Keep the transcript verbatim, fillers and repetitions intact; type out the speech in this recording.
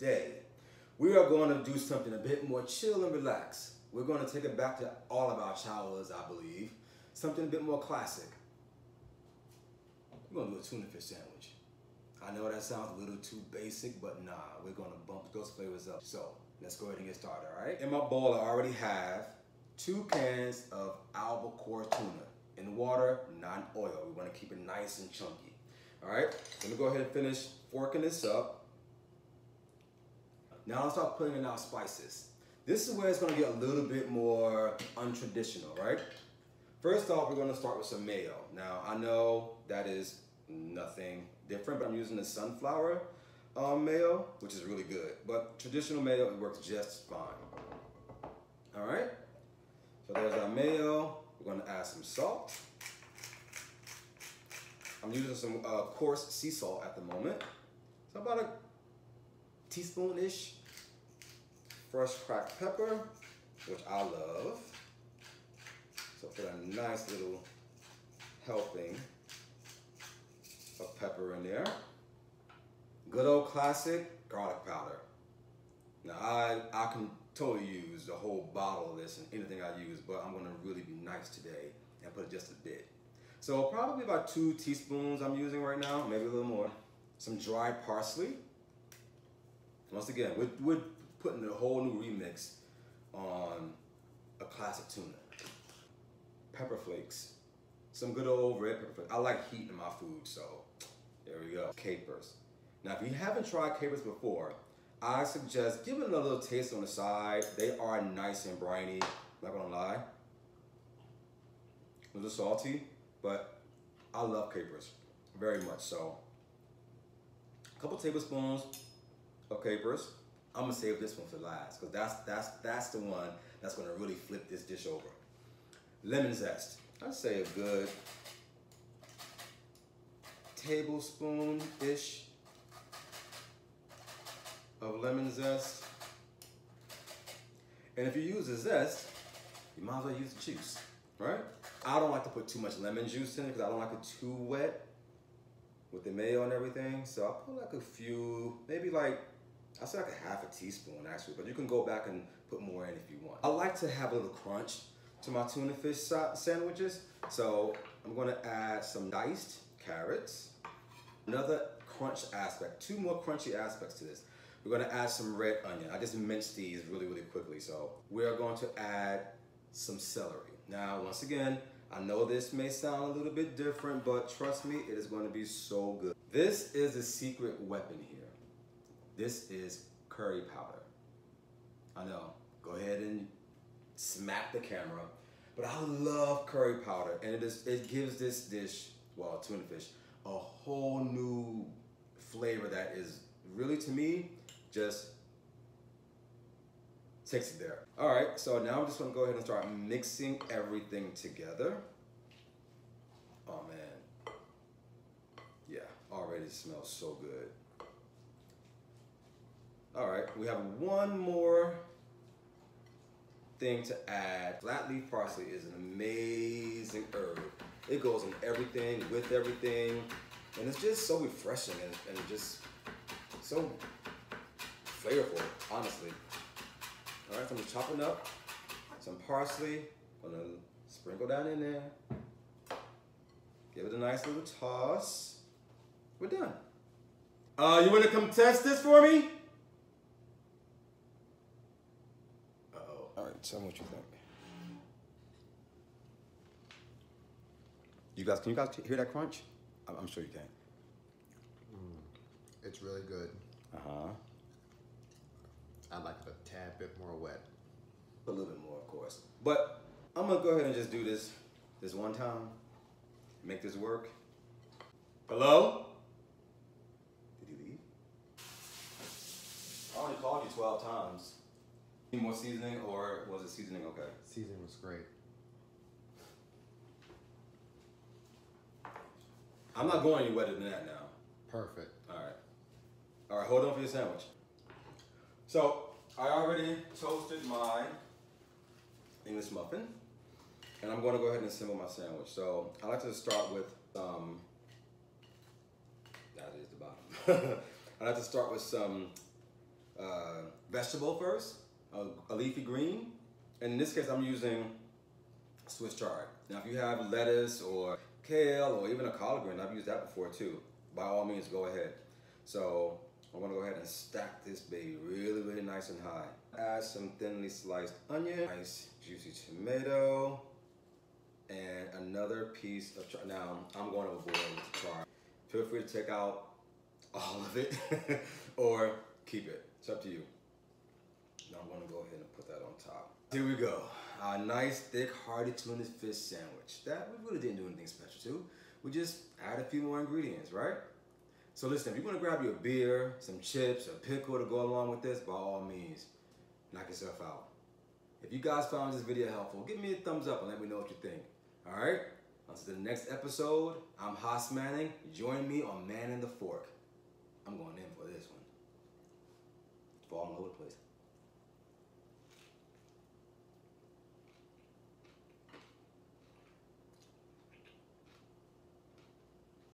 today, we are going to do something a bit more chill and relaxed. We're going to take it back to all of our childhoods, I believe. Something a bit more classic. We're going to do a tuna fish sandwich. I know that sounds a little too basic, but nah, we're going to bump those flavors up. So let's go ahead and get started, all right? In my bowl, I already have two cans of albacore tuna. In water, not oil. We want to keep it nice and chunky. All right, let me go ahead and finish forking this up. Now I'll start putting in our spices. This is where it's going to get a little bit more untraditional, right? First off, we're going to start with some mayo. Now, I know that is nothing different, but I'm using the sunflower um, mayo, which is really good. But traditional mayo, it works just fine. All right, so there's our mayo. We're going to add some salt. I'm using some uh, coarse sea salt at the moment. So about a teaspoon-ish. Fresh cracked pepper, which I love. So put a nice little helping of pepper in there. Good old classic garlic powder. Now I, I can totally use the whole bottle of this and anything I use, but I'm gonna really be nice today and put just a bit. So probably about two teaspoons I'm using right now, maybe a little more. Some dried parsley. Once again, we're, we're putting a whole new remix on a classic tuna. Pepper flakes. Some good old red pepper flakes. I like heat in my food, so there we go. Capers. Now, if you haven't tried capers before, I suggest giving it a little taste on the side. They are nice and briny, not gonna lie. A little salty, but I love capers, very much so. A couple tablespoons of capers. I'm gonna save this one for last, because that's, that's, that's the one that's gonna really flip this dish over. Lemon zest. I'd say a good tablespoon-ish of lemon zest. And if you use the zest, you might as well use the juice, right? I don't like to put too much lemon juice in it because I don't like it too wet with the mayo and everything. So I'll put like a few, maybe like, I said like a half a teaspoon actually, but you can go back and put more in if you want. I like to have a little crunch to my tuna fish sandwiches, so I'm gonna add some diced carrots. Another crunch aspect, two more crunchy aspects to this. We're gonna add some red onion. I just minced these really, really quickly, so we are going to add some celery. Now, once again, I know this may sound a little bit different, but trust me, it is gonna be so good. This is the secret weapon here. This is curry powder. I know, go ahead and smack the camera, but I love curry powder, and it is it gives this dish, well, tuna fish, a whole new flavor that is really, to me, just takes it there. All right, so now I'm just gonna go ahead and start mixing everything together. Oh man, yeah, already smells so good. All right, we have one more thing to add. Flat leaf parsley is an amazing herb. It goes in everything, with everything, and it's just so refreshing and, and just so flavorful, honestly. All right, so I'm chopping up some parsley. I'm gonna sprinkle that in there. Give it a nice little toss. We're done. Uh, you wanna come test this for me? Tell me what you think. You guys, can you guys hear that crunch? I'm, I'm sure you can. Mm, it's really good. Uh-huh. I'd like it a tad bit more wet. A little bit more, of course. But I'm gonna go ahead and just do this this one time. Make this work. Hello? Did he leave? I only called you twelve times. Need more seasoning, or was it seasoning okay? Seasoning was great. I'm not going any wetter than that now. Perfect. All right. All right, hold on for your sandwich. So, I already toasted my English muffin, and I'm gonna go ahead and assemble my sandwich. So, I like to start with, um, that is the bottom. I like to start with some uh, vegetable first, a, a leafy green, and in this case I'm using Swiss chard. Now if you have lettuce or kale or even a collard green, I've used that before too, by all means go ahead. So I'm gonna go ahead and stack this baby really, really nice and high. Add some thinly sliced onion, nice juicy tomato, and another piece of chard. Now I'm going overboard with the chard. Feel free to take out all of it or keep it, it's up to you. Now I'm gonna go ahead and put that on top. Here we go, our nice thick hearty tuna fish sandwich that we really didn't do anything special to. We just add a few more ingredients, right? So listen, if you want to grab your beer, some chips, a pickle to go along with this, by all means, knock yourself out. If you guys found this video helpful, give me a thumbs up and let me know what you think. All right? Until the next episode, I'm Hoss Manning. Join me on Man in the Fork. I'm going in for this one. It's all over the place.